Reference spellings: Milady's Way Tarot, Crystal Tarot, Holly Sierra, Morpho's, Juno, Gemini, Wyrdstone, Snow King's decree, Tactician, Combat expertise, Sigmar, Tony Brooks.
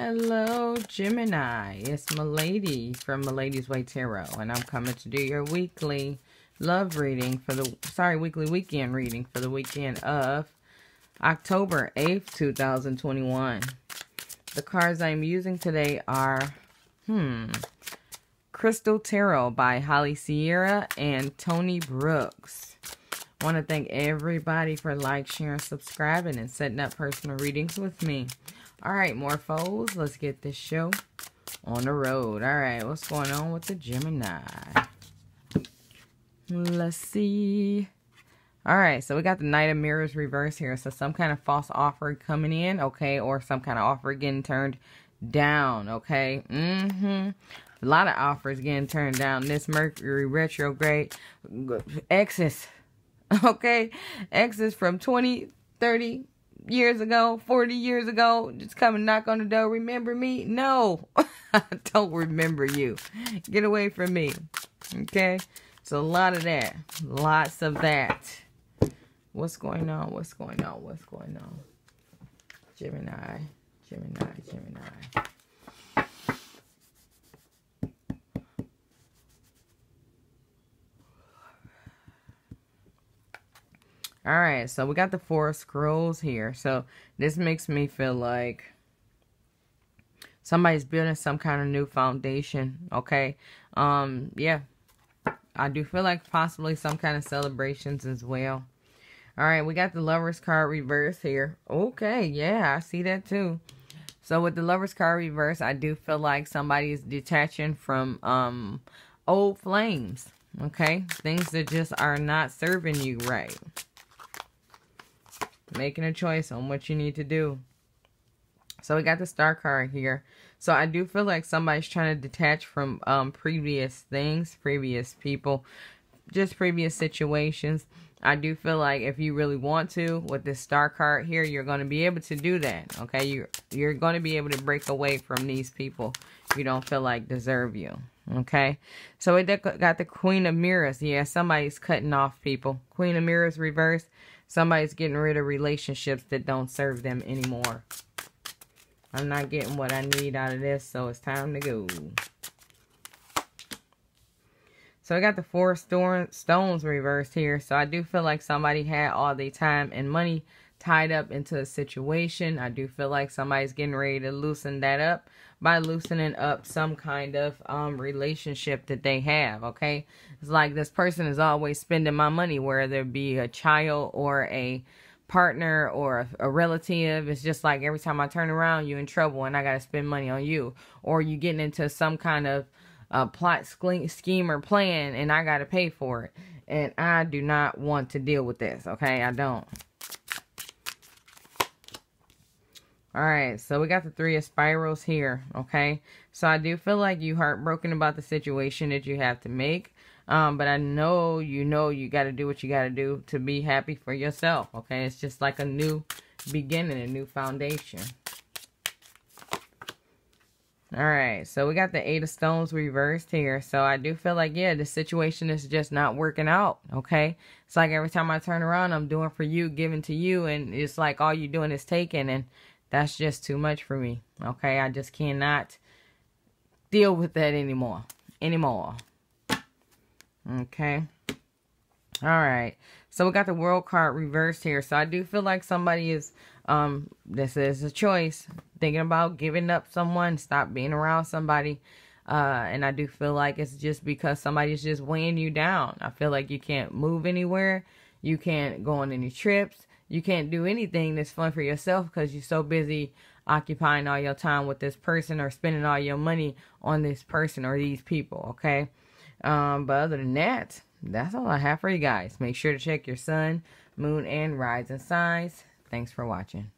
Hello, Gemini. It's Milady from Milady's Way Tarot, and I'm coming to do your weekly love reading for the, weekly weekend reading for the weekend of October 8th, 2021. The cards I'm using today are, Crystal Tarot by Holly Sierra and Tony Brooks. I want to thank everybody for like, sharing, subscribing, and setting up personal readings with me. All right, Morphos, let's get this show on the road. All right, what's going on with the Gemini? Let's see. All right, so we got the Knight of Mirrors reverse here. So some kind of false offer coming in, okay, or some kind of offer getting turned down, okay? A lot of offers getting turned down. This Mercury retrograde exes, okay? Exes from 20, 30, years ago, 40 years ago, just come and knock on the door. Remember me? No, I don't remember you. Get away from me. Okay, so a lot of that, lots of that. What's going on? What's going on? What's going on? Gemini, Gemini, Gemini. All right, so we got the Four of Scrolls here. So this makes me feel like somebody's building some kind of new foundation, okay? Yeah, I do feel like possibly some kind of celebrations as well. All right, we got the Lover's card reverse here. Okay, yeah, I see that too. So with the Lover's card reverse, I do feel like somebody is detaching from old flames, okay? Things that just are not serving you right. Making a choice on what you need to do. So we got the Star card here. So I do feel like somebody's trying to detach from previous things, previous people, just previous situations. I do feel like if you really want to, with this Star card here, you're going to be able to do that. Okay, you're going to be able to break away from these people you don't feel like deserve you. Okay, so we got the Queen of Mirrors. Yeah, somebody's cutting off people. Queen of Mirrors reverse. Somebody's getting rid of relationships that don't serve them anymore. I'm not getting what I need out of this, so it's time to go. So I got the Four of Stones reversed here. So I do feel like somebody had all their time and money tied up into a situation. I do feel like somebody's getting ready to loosen that up by loosening up some kind of relationship that they have, okay? It's like this person is always spending my money, whether there be a child or a partner or a relative. It's just like every time I turn around, you're in trouble and I got to spend money on you. Or you're getting into some kind of plot scheme or plan and I got to pay for it. And I do not want to deal with this, okay? I don't. All right, so we got the Three of Spirals here, okay? So I do feel like you heartbroken about the situation that you have to make, but I know you got to do what you got to do to be happy for yourself, okay? It's just like a new beginning, a new foundation. All right, so we got the Eight of Stones reversed here. So I do feel like, yeah, the situation is just not working out, okay? It's like every time I turn around, I'm doing for you, giving to you, and it's like all you're doing is taking, and that's just too much for me, okay? I just cannot deal with that anymore. Okay? All right. So we got the World card reversed here. So I do feel like somebody is, this is a choice, thinking about giving up someone, stop being around somebody. And I do feel like it's just because somebody's just weighing you down. I feel like you can't move anywhere. You can't go on any trips. You can't do anything that's fun for yourself because you're so busy occupying all your time with this person or spending all your money on this person or these people, okay? But other than that, that's all I have for you guys. Make sure to check your sun, moon, and rising signs. Thanks for watching.